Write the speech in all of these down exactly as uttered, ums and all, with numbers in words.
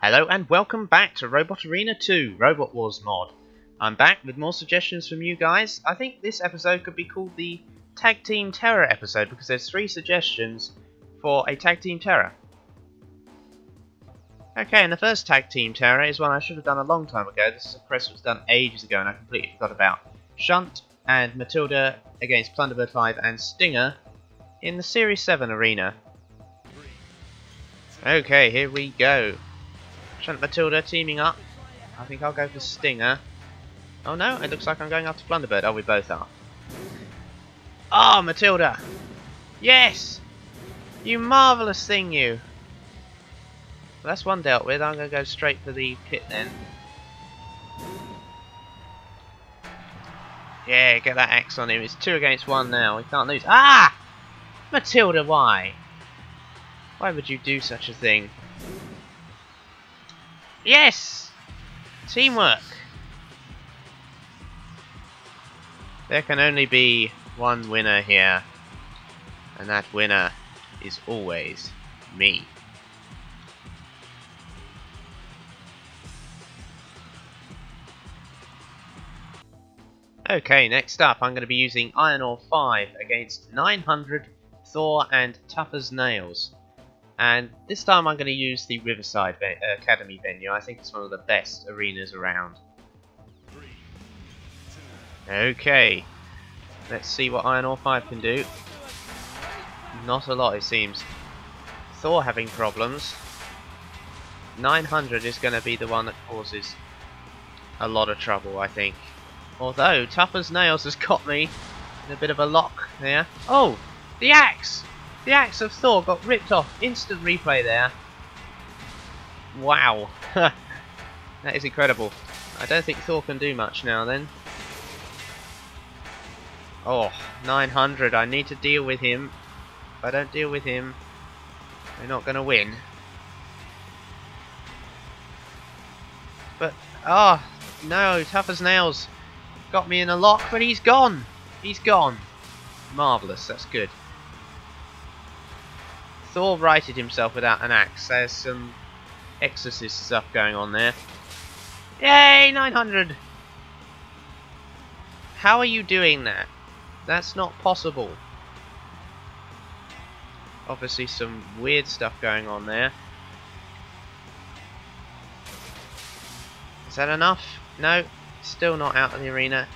Hello and welcome back to Robot Arena two, Robot Wars Mod. I'm back with more suggestions from you guys. I think this episode could be called the Tag Team Terror episode because there's three suggestions for a Tag Team Terror. Okay, and the first Tag Team Terror is one I should have done a long time ago. This request was done ages ago and I completely forgot about. Shunt and Matilda against Plunderbird five and Stinger in the Series seven arena. Okay, here we go. Shunt Matilda teaming up. I think I'll go for Stinger. Oh no, it looks like I'm going after Plunderbird. Oh, we both are. Ah, Matilda! Yes! You marvellous thing, you! Well, that's one dealt with. I'm going to go straight for the pit then. Yeah, get that axe on him. It's two against one now. We can't lose. Ah! Matilda, why? Why would you do such a thing? Yes! Teamwork! There can only be one winner here, and that winner is always me. Okay, next up I'm going to be using Iron Ore five against nine hundred Thor and Tough as Nails. And this time I'm going to use the Riverside Academy venue. I think it's one of the best arenas around. Okay, let's see what Iron Ore five can do. Not a lot, it seems. Thor having problems. nine hundred is going to be the one that causes a lot of trouble, I think. Although, Tough as Nails has got me in a bit of a lock there. Oh, the axe! The axe of Thor got ripped off. Instant replay there. Wow. That is incredible. I don't think Thor can do much now then. Oh, nine hundred. I need to deal with him. If I don't deal with him, we're not going to win. But, ah, oh, no. Tough as Nails got me in a lock, but he's gone. He's gone. Marvellous. That's good. Thor righted himself without an axe. There's some exorcist stuff going on there. Yay, nine hundred! How are you doing that? That's not possible. Obviously some weird stuff going on there. Is that enough? No, still not out of the arena.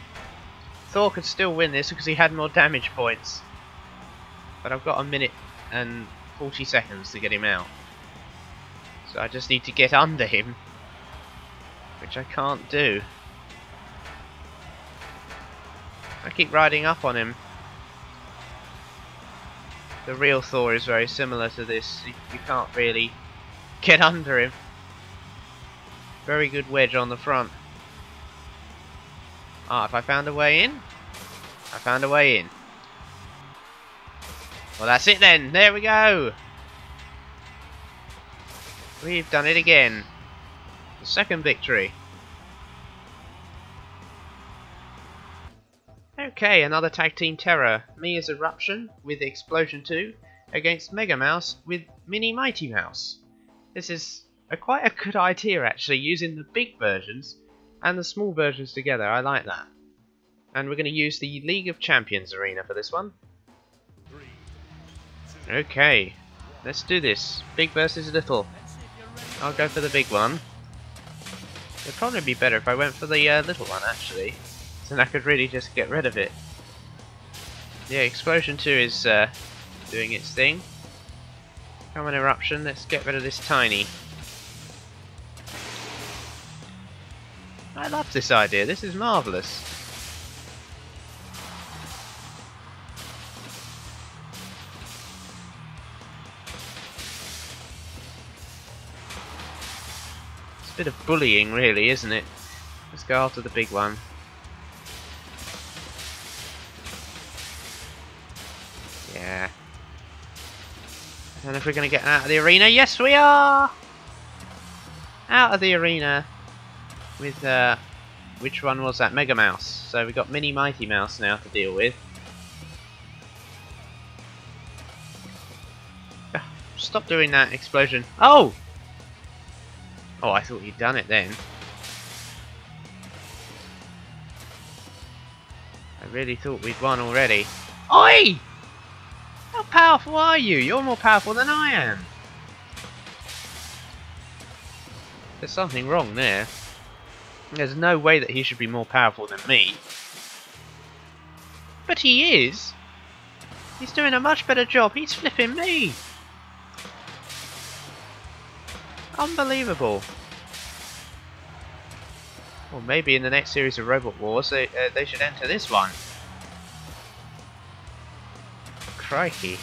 Thor could still win this because he had more damage points. But I've got a minute and forty seconds to get him out, so I just need to get under him, which I can't do. I keep riding up on him. The real Thor is very similar to this. You can't really get under him. Very good wedge on the front. Ah, if I found a way in, I found a way in. Well, that's it then. There we go. We've done it again. The second victory. Okay, another Tag Team Terror. Mia's Eruption with Explosion two against Mega Mouse with Mini Mighty Mouse. This is a, quite a good idea actually, using the big versions and the small versions together. I like that. And we're going to use the League of Champions arena for this one. Okay, let's do this. Big versus little. I'll go for the big one. It'd probably be better if I went for the uh, little one, actually. So then I could really just get rid of it. Yeah, Explosion two is uh, doing its thing. Come on, Eruption. Let's get rid of this tiny. I love this idea. This is marvellous. Bit of bullying really, isn't it? Let's go after the big one. Yeah. I don't know if we're going to get out of the arena. Yes, we are! Out of the arena with, uh, which one was that? Mega Mouse. So we've got Mini Mighty Mouse now to deal with. Stop doing that, Explosion. Oh! Oh, I thought you'd done it then. I really thought we'd won already. Oi! How powerful are you? You're more powerful than I am. There's something wrong there. There's no way that he should be more powerful than me. But he is. He's doing a much better job. He's flipping me. Unbelievable. Well, maybe in the next series of Robot Wars, they, uh, they should enter this one. Crikey.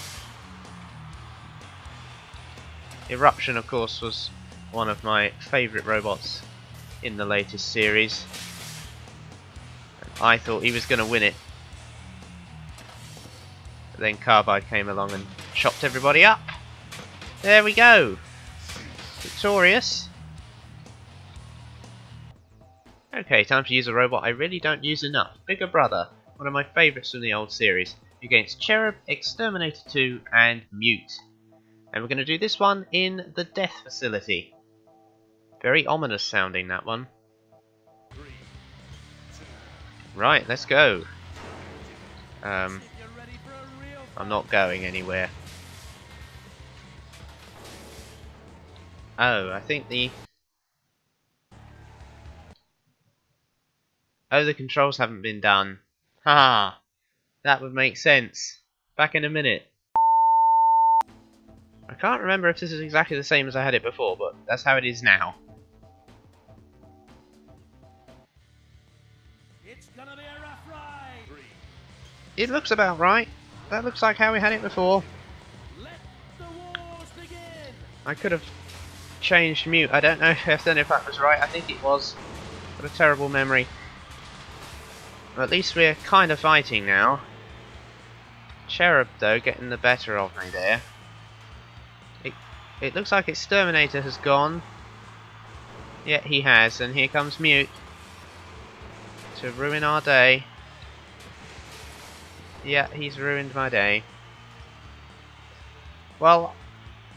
Eruption, of course, was one of my favourite robots in the latest series. I thought he was going to win it. But then Carbide came along and chopped everybody up. There we go. Victorious. Okay, time to use a robot I really don't use enough. Bigger Brother, one of my favourites from the old series, against Cherub, Exterminator two and Mute. And we're going to do this one in the Death Facility. Very ominous sounding, that one. Right, let's go. Um, I'm not going anywhere. Oh, I think the... Oh, the controls haven't been done. Haha, that would make sense. Back in a minute. I can't remember if this is exactly the same as I had it before, but that's how it is now. It's gonna be a rough ride. It looks about right. That looks like how we had it before. Let the wars begin. I could have changed Mute. I don't know if, I don't know if that was right. I think it was. What a terrible memory. At least we're kind of fighting now. Cherub, though, getting the better of me there. It, it looks like Exterminator has gone. Yeah, he has. And here comes Mute to ruin our day. Yeah, he's ruined my day. Well,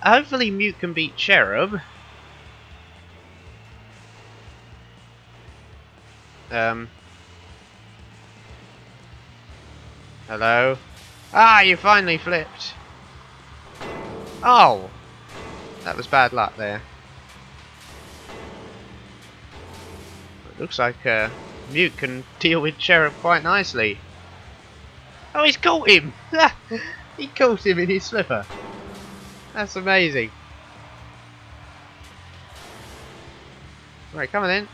hopefully Mute can beat Cherub. Um... Hello? Ah, you finally flipped! Oh! That was bad luck there. It looks like uh, Mute can deal with Cherub quite nicely. Oh, he's caught him! He caught him in his slipper. That's amazing. Right, come on in.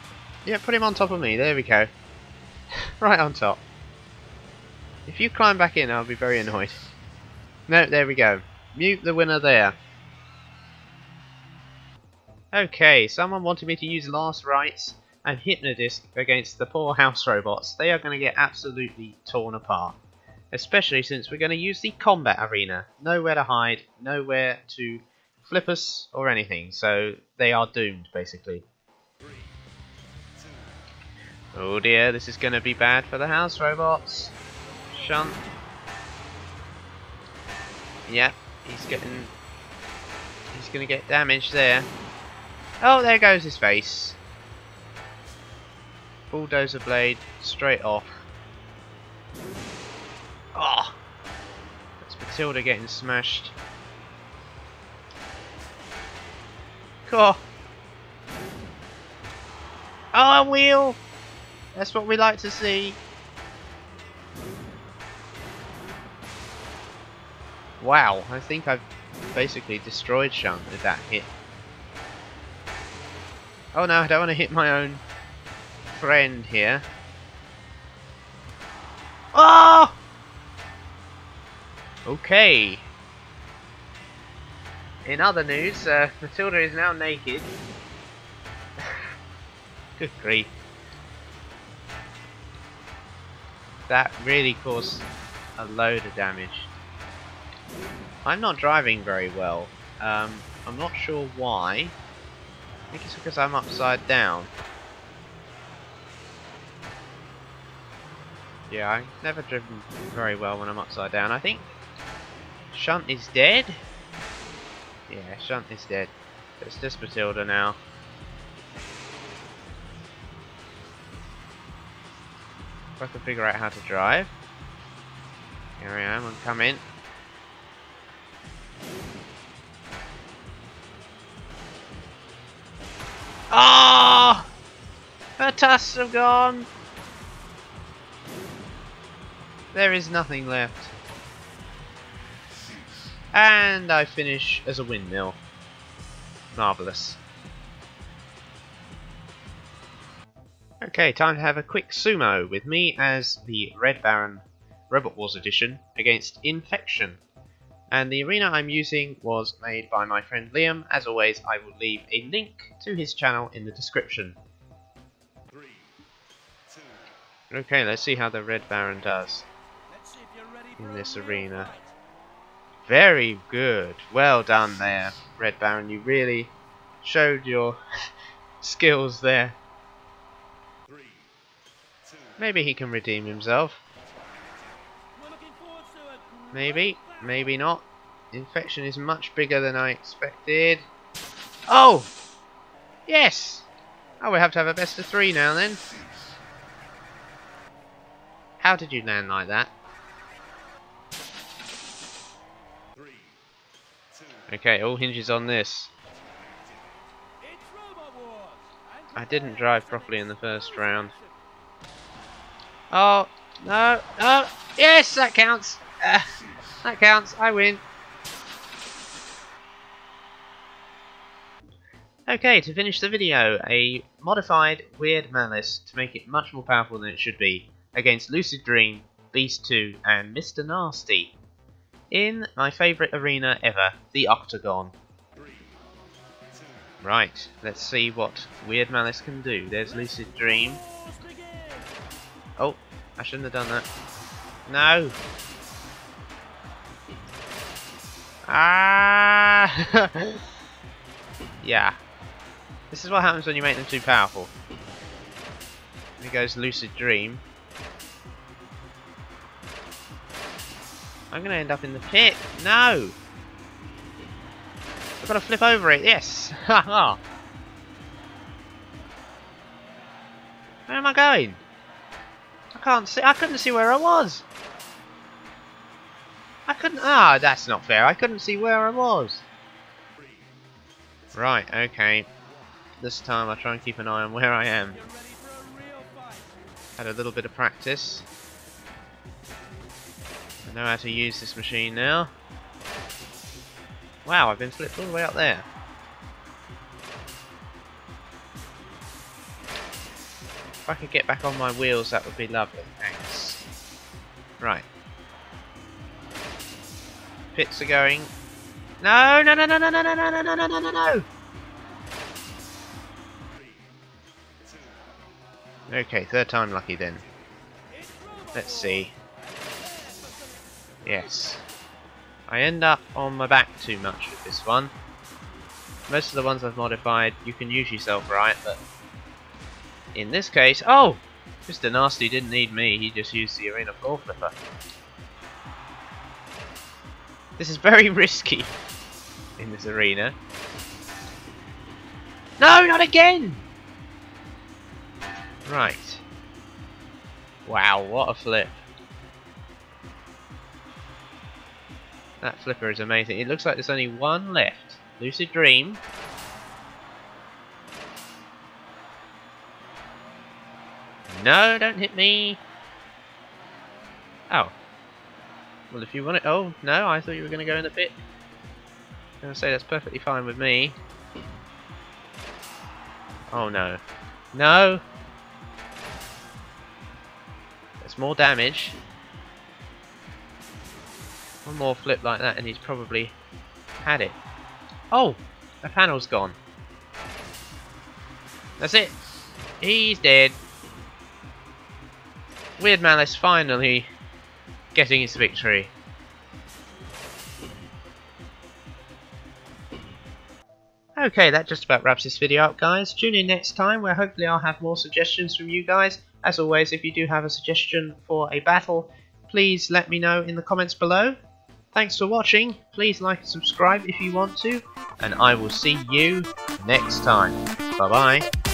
Yeah, put him on top of me. There we go. Right on top. If you climb back in, I'll be very annoyed. No, there we go. Mute the winner there. Okay, someone wanted me to use Last Rites and Hypnodisc against the poor house robots. They are going to get absolutely torn apart. Especially since we're going to use the combat arena. Nowhere to hide, nowhere to flip us or anything. So they are doomed, basically. Oh dear, this is going to be bad for the house robots. Shunt. Yeah, he's getting. He's gonna get damaged there. Oh, there goes his face. Bulldozer blade straight off. Oh, that's Matilda getting smashed. Cool. Oh, a wheel. That's what we like to see. Wow, I think I've basically destroyed Shunt with that hit. Oh no, I don't want to hit my own friend here. Oh! Okay. In other news, uh, Matilda is now naked. Good grief. That really caused a load of damage. I'm not driving very well. Um, I'm not sure why. I think it's because I'm upside down. Yeah, I've never driven very well when I'm upside down. I think Shunt is dead. Yeah, Shunt is dead. It's just Matilda now. if I can figure out how to drive. Here I am, and come in. Oh! Her tusks have gone! There is nothing left. And I finish as a windmill. Marvellous. Okay, time to have a quick sumo with me as the Red Baron Robot Wars edition against Infection. And the arena I'm using was made by my friend Liam. As always, I will leave a link to his channel in the description. Three, two. Okay, let's see how the Red Baron does in this arena. Very good. Well done there, Red Baron. You really showed your skills there. Three, two. Maybe he can redeem himself. Maybe. Maybe not. Infection is much bigger than I expected. Oh! Yes! Oh, we have to have a best of three now then. How did you land like that? Three, two. Okay, all hinges on this. I didn't drive properly in the first round. Oh, no. Oh, yes, that counts. Uh, That counts, I win. Okay, to finish the video, a modified Weird Malice to make it much more powerful than it should be against Lucid Dream, Beast two and Mister Nasty in my favourite arena ever, the Octagon. Right, let's see what Weird Malice can do. There's Lucid Dream. Oh, I shouldn't have done that. No! Ah! Yeah. This is what happens when you make them too powerful. Here goes Lucid Dream. I'm going to end up in the pit. No! I've got to flip over it. Yes! Haha! Where am I going? I can't see. I couldn't see where I was. I couldn't. Ah, that's not fair. I couldn't see where I was. Right, okay. This time I try and keep an eye on where I am. Had a little bit of practice. I know how to use this machine now. Wow, I've been flipped all the way up there. If I could get back on my wheels, that would be lovely. Thanks. Right. Pits are going. No, no, no, no, no, no, no, no, no, no, no, no, no. Okay, third time lucky then. Let's see. Yes. I end up on my back too much with this one. Most of the ones I've modified, you can use yourself right, but in this case, oh! Mister Nasty didn't need me, he just used the arena floor flipper. This is very risky in this arena. No, not again! Right. Wow, what a flip. That flipper is amazing. It looks like there's only one left. Lucid Dream. No, don't hit me. Oh. Well, if you want it. Oh, no, I thought you were going to go in the pit. I'm going to say that's perfectly fine with me. Oh, no. No! That's more damage. One more flip like that, and he's probably had it. Oh! The panel's gone. That's it! He's dead. Weird Malice finally getting his victory. Okay, that just about wraps this video up, guys. Tune in next time where hopefully I'll have more suggestions from you guys. As always, if you do have a suggestion for a battle, please let me know in the comments below. Thanks for watching. Please like and subscribe if you want to, and I will see you next time. Bye bye.